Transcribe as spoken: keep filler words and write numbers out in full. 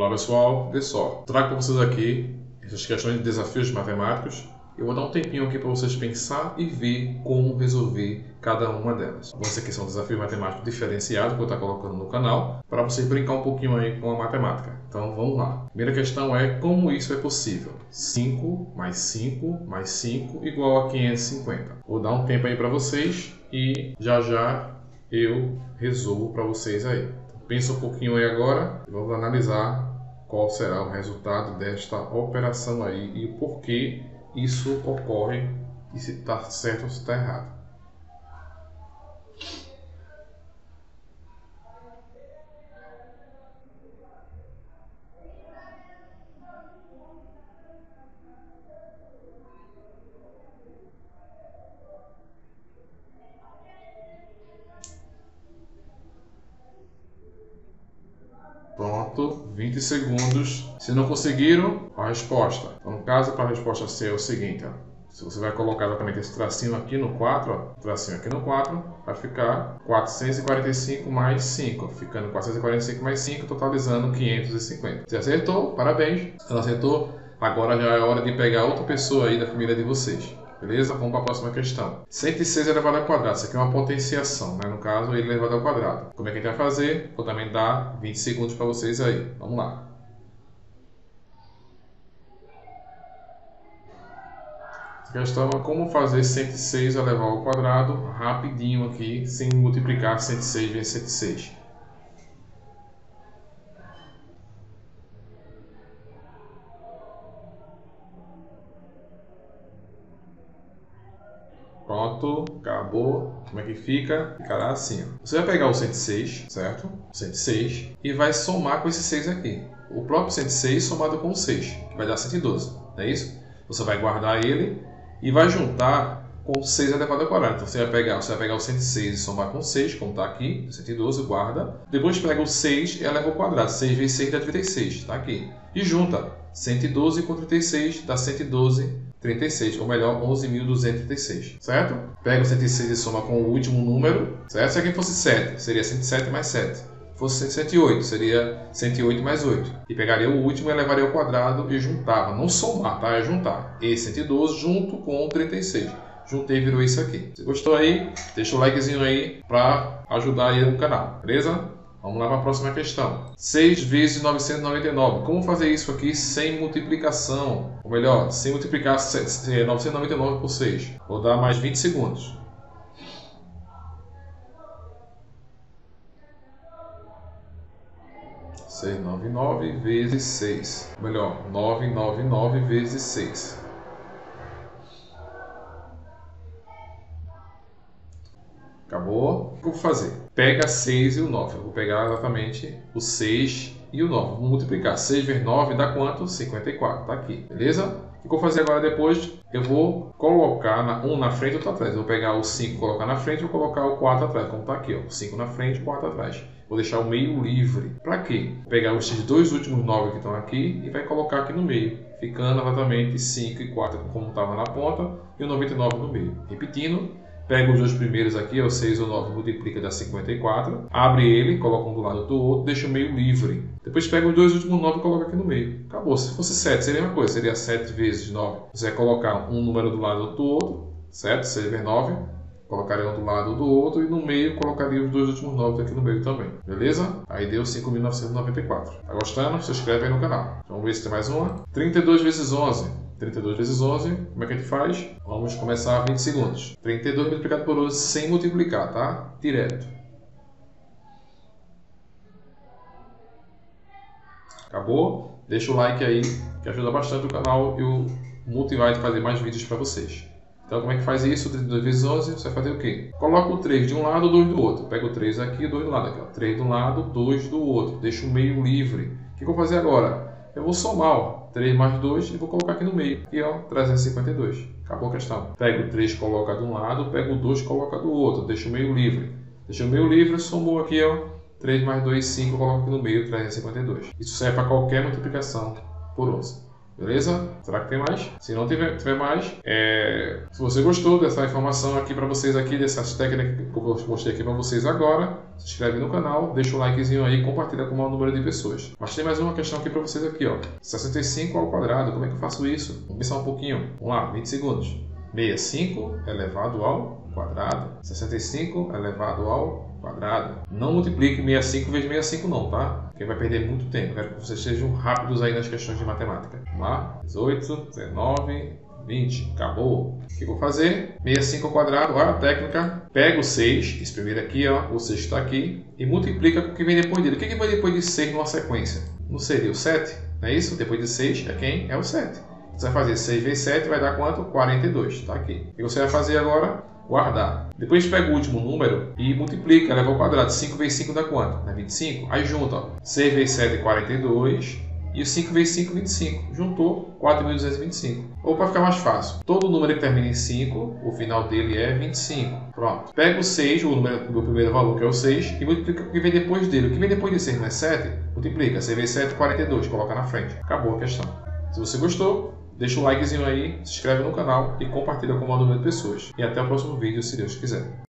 Olá pessoal, vê só, trago para vocês aqui essas questões de desafios matemáticos. Eu vou dar um tempinho aqui para vocês pensar e ver como resolver cada uma delas. Vão ser que são desafios matemáticos diferenciados que eu estou colocando no canal para vocês brincar um pouquinho aí com a matemática. Então vamos lá. Primeira questão é como isso é possível. cinco mais cinco mais cinco igual a quinhentos e cinquenta. Vou dar um tempo aí para vocês e já já eu resolvo para vocês aí. Então, pensa um pouquinho aí agora e vamos analisar qual será o resultado desta operação aí e o porquê isso ocorre e se está certo ou se está errado. Pronto, vinte segundos. Se não conseguiram, a resposta. Então, no caso, para a resposta C é o seguinte, ó. Se você vai colocar exatamente esse tracinho aqui no quatro, ó, tracinho aqui no quatro, vai ficar quatrocentos e quarenta e cinco mais cinco, ó, ficando quatrocentos e quarenta e cinco mais cinco, totalizando quinhentos e cinquenta. Você acertou? Parabéns! Ela acertou? Agora já é hora de pegar outra pessoa aí da família de vocês. Beleza? Vamos para a próxima questão. cento e seis elevado ao quadrado. Isso aqui é uma potenciação, né? No caso, ele elevado ao quadrado. Como é que a gente vai fazer? Vou também dar vinte segundos para vocês aí. Vamos lá. Essa questão é como fazer cento e seis elevado ao quadrado rapidinho aqui, sem multiplicar cento e seis vezes cento e seis. Pronto, acabou. Como é que fica? Ficará assim, ó. Você vai pegar o cento e seis, certo? O cento e seis e vai somar com esse seis aqui. O próprio cento e seis somado com o seis, que vai dar cento e doze, não é isso? Você vai guardar ele e vai juntar com o seis elevado ao quadrado. Então você vai pegar, você vai pegar o cento e seis e somar com o seis, como está aqui, cento e doze, guarda. Depois pega o seis e eleva ao quadrado. seis vezes seis dá trinta e seis, está aqui. E junta cento e doze com trinta e seis, dá cento e doze, trinta e seis, ou melhor, onze mil duzentos e trinta e seis, certo? Pega o cento e seis e soma com o último número, certo? Se aqui fosse sete, seria cento e sete mais sete. Se fosse cento e oito, seria cento e oito mais oito. E pegaria o último, elevaria ao quadrado e juntava. Não somar, tá? É juntar. E cento e doze junto com trinta e seis. Juntei e virou isso aqui. Se gostou aí, deixa o likezinho aí para ajudar aí no canal, beleza? Vamos lá para a próxima questão. seis vezes novecentos e noventa e nove. Como fazer isso aqui sem multiplicação? Ou melhor, sem multiplicar novecentos e noventa e nove por seis. Vou dar mais vinte segundos. seiscentos e noventa e nove vezes seis. Ou melhor, novecentos e noventa e nove vezes seis. Acabou. O que eu vou fazer? Pega seis e o nove. Eu vou pegar exatamente o seis e o nove. Vou multiplicar. seis vezes nove dá quanto? cinquenta e quatro. Tá aqui. Beleza? O que eu vou fazer agora depois? Eu vou colocar na, um na frente e outro atrás. Eu vou pegar o cinco e colocar na frente e vou colocar o quatro atrás. Como tá aqui, ó. cinco na frente, quatro atrás. Vou deixar o meio livre. Para quê? Vou pegar os dois últimos nove que estão aqui e vai colocar aqui no meio. Ficando exatamente cinco e quatro como estava na ponta e o noventa e nove no meio. Repetindo. Pega os dois primeiros aqui, o seis e o nove, multiplica, dá cinquenta e quatro. Abre ele, coloca um do lado do outro, deixa o meio livre. Depois pega os dois últimos nove e coloca aqui no meio. Acabou. Se fosse sete, seria a mesma coisa. Seria sete vezes nove. Você vai colocar um número do lado do outro, certo? seis vezes nove. Colocaria um do lado do outro e no meio colocaria os dois últimos nove aqui no meio também. Beleza? Aí deu cinco mil novecentos e noventa e quatro. Tá gostando? Se inscreve aí no canal. Vamos ver se tem mais uma. trinta e dois vezes onze. trinta e dois vezes onze, como é que a gente faz? Vamos começar a vinte segundos. trinta e dois multiplicado por onze sem multiplicar, tá? Direto. Acabou? Deixa o like aí, que ajuda bastante o canal e o motivar de fazer mais vídeos para vocês. Então, como é que faz isso? trinta e dois vezes onze, você vai fazer o quê? Coloca o três de um lado, o dois do outro. Pega o três aqui e o dois do lado aqui. Ó. três de um lado, dois do outro. Deixa o meio livre. O que eu vou fazer agora? Eu vou somar, ó. três mais dois e vou colocar aqui no meio. E ó, trezentos e cinquenta e dois. Acabou a questão. Pega o três, coloca de um lado, pega o dois, coloca do outro. Deixa o meio livre. Deixa o meio livre, somou aqui, ó. três mais dois, cinco, coloca aqui no meio, trezentos e cinquenta e dois. Isso serve para qualquer multiplicação por onze. Beleza? Será que tem mais? Se não tiver, tiver mais, é... se você gostou dessa informação aqui para vocês aqui, dessas técnicas que eu mostrei aqui para vocês agora, se inscreve no canal, deixa o likezinho aí e compartilha com o maior número de pessoas. Mas tem mais uma questão aqui para vocês aqui, ó. sessenta e cinco ao quadrado, como é que eu faço isso? Vamos pensar um pouquinho. Vamos lá, vinte segundos. sessenta e cinco elevado ao quadrado. sessenta e cinco elevado ao quadrado. Não multiplique sessenta e cinco vezes sessenta e cinco não, tá? Porque vai perder muito tempo. Quero que vocês sejam rápidos aí nas questões de matemática. Vamos lá. dezoito, dezenove, vinte. Acabou. O que eu vou fazer? sessenta e cinco ao quadrado. Olha a técnica. Pega o seis. Esse primeiro aqui, ó. O seis está aqui. E multiplica com o que vem depois dele. O que, que vem depois de seis numa sequência? Não seria o sete? Não é isso? Depois de seis é quem? É o sete. Você vai fazer seis vezes sete. Vai dar quanto? quarenta e dois. Tá aqui. O que você vai fazer agora? Guardar. Depois pega o último número e multiplica, leva ao quadrado. cinco vezes cinco dá quanto? Dá vinte e cinco. Aí junta, ó. seis vezes sete, quarenta e dois. E cinco vezes cinco, vinte e cinco. Juntou, quatro mil duzentos e vinte e cinco. Ou para ficar mais fácil, todo número que termina em cinco, o final dele é vinte e cinco. Pronto. Pega o seis, o número do primeiro valor, que é o seis, e multiplica o que vem depois dele. O que vem depois de seis, não é sete? Multiplica. seis vezes sete, quarenta e dois. Coloca na frente. Acabou a questão. Se você gostou, deixa o likezinho aí, se inscreve no canal e compartilha com o maior número de pessoas. E até o próximo vídeo, se Deus quiser.